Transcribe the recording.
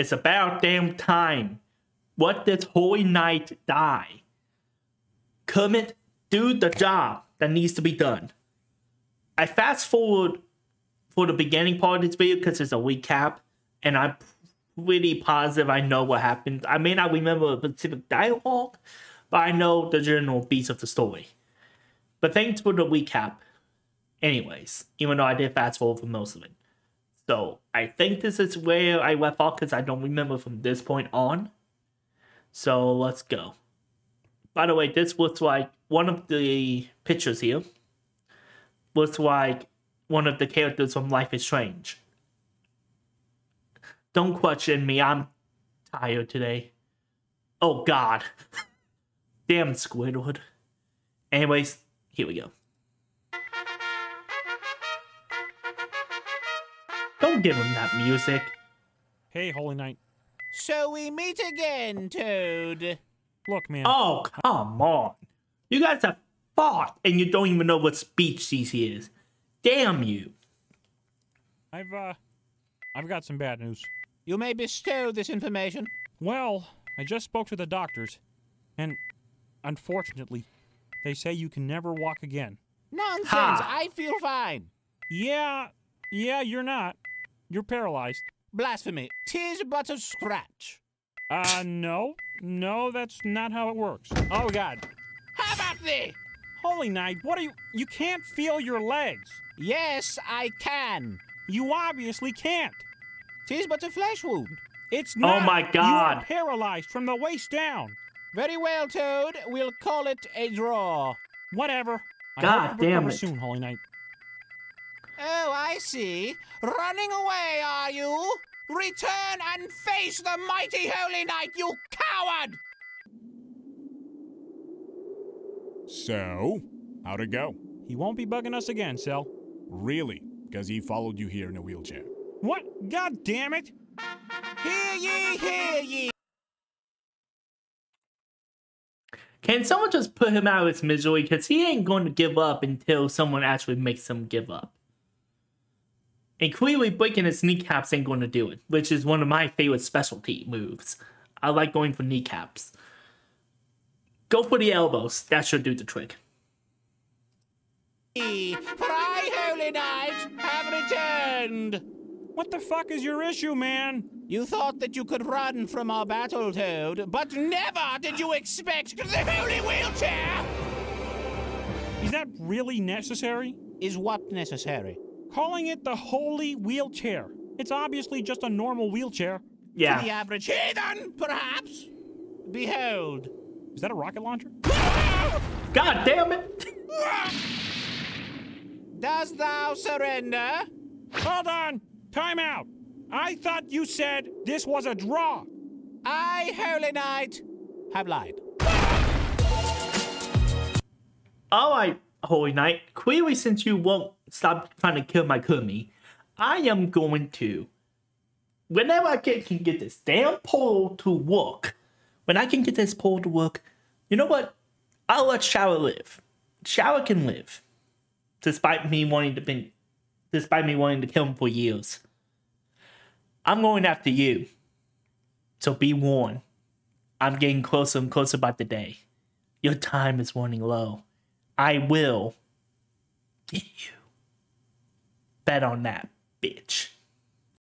It's about damn time. What did Holy Knight die? Kermit, do the job that needs to be done. I fast forward for the beginning part of this video because it's a recap, and I'm pretty positive I know what happened. I may not remember a specific dialogue, but I know the general beats of the story. But thanks for the recap anyways, even though I did fast forward for most of it. So I think this is where I left off because I don't remember from this point on. So let's go. By the way, this looks like one of the pictures here. Looks like one of the characters from Life is Strange. Don't question me, I'm tired today. Oh god. Damn Squidward. Anyways, here we go. Don't give him that music. Hey, Holy Knight. So we meet again, Toad. Look, man. Oh, come on. You guys have fought, and you don't even know what speech these is. Damn you. I've got some bad news. You may bestow this information. Well, I just spoke to the doctors, and unfortunately, they say you can never walk again. Nonsense! Ha. I feel fine. Yeah, you're not. You're paralyzed. Blasphemy. 'Tis but a scratch. No, that's not how it works. Oh, God. How about thee? Holy Knight, what are you? You can't feel your legs. Yes, I can. You obviously can't. 'Tis but a flesh wound. It's not. Oh, my God. You are paralyzed from the waist down. Very well, Toad. We'll call it a draw. Whatever. God damn it. Soon, Holy Knight. Oh, I see. Running away, are you? Return and face the mighty Holy Knight, you coward! So, how'd it go? He won't be bugging us again, Cell. Really? Because he followed you here in a wheelchair. What? God damn it! Hear ye, hear ye! Can someone just put him out of his misery? Because he ain't going to give up until someone actually makes him give up. And clearly breaking his kneecaps ain't going to do it, which is one of my favorite specialty moves. I like going for kneecaps. Go for the elbows. That should do the trick. For I, Holy Knight, have returned. What the fuck is your issue, man? You thought that you could run from our battle, Toad, but never did you expect the holy wheelchair! Is that really necessary? Is what necessary? Calling it the holy wheelchair. It's obviously just a normal wheelchair. Yeah. To the average heathen, perhaps. Behold. Is that a rocket launcher? God damn it! Dost thou surrender? Hold on! Time out! I thought you said this was a draw! I, Holy Knight, have lied. Alright, Holy Knight, clearly since you won't stop trying to kill my Kermit, I am going to, whenever I can get this damn pole to work, when I can get this pole to work, you know what? I'll let Shara live. Shara can live. Despite me wanting to kill him for years. I'm going after you. So be warned. I'm getting closer and closer by the day. Your time is running low. I will get you. Bet on that, bitch.